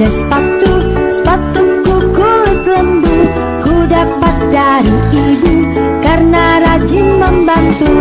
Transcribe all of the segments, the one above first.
ada sepatu, sepatuku kulit lembu. Ku dapat dari ibu karena rajin membantu.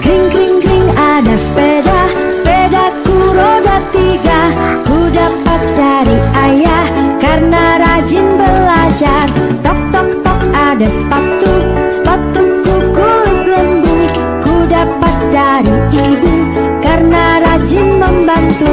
Kring kring kring ada sepeda, sepedaku roda tiga. Ku dapat dari ayah karena rajin belajar. Tok tok tok ada sepatu, sepatuku kulit lembu. Ku dapat dari ibu karena rajin membantu.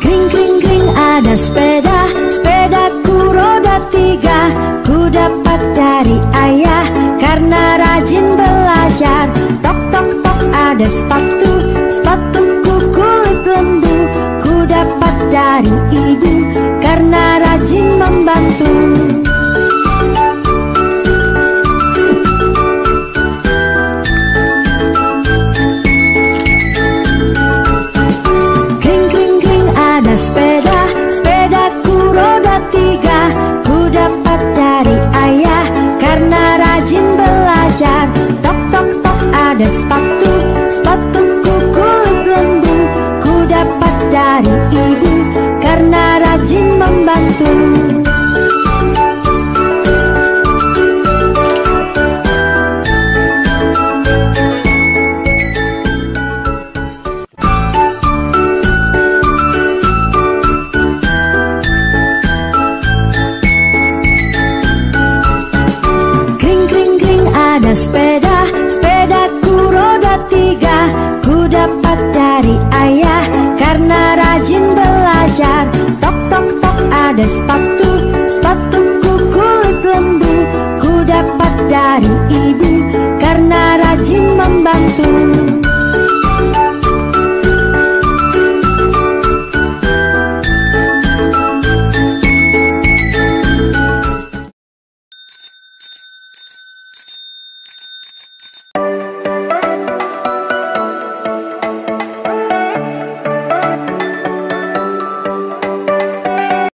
Kring kring kring ada sepeda, sepedaku roda tiga. Ku dapat dari ayah karena rajin belajar. Tok tok tok ada sepatu, sepatuku kulit lembu. Ku dapat dari ibu karena rajin membantu. Kring kring kring ada sepeda, sepedaku roda tiga. Ku dapat dari ayah karena rajin belajar. Tok tok tok ada sepatu, sepatuku kulit lembu. Ku dapat dari ibu karena rajin membantu. Kring kring kring ada sepeda, sepedaku roda tiga. Ku dapat dari ayah karena rajin belajar. Tok tok tok ada sepatu, sepatuku kulit lembu. Ku dapat dari ibu karena rajin membantu.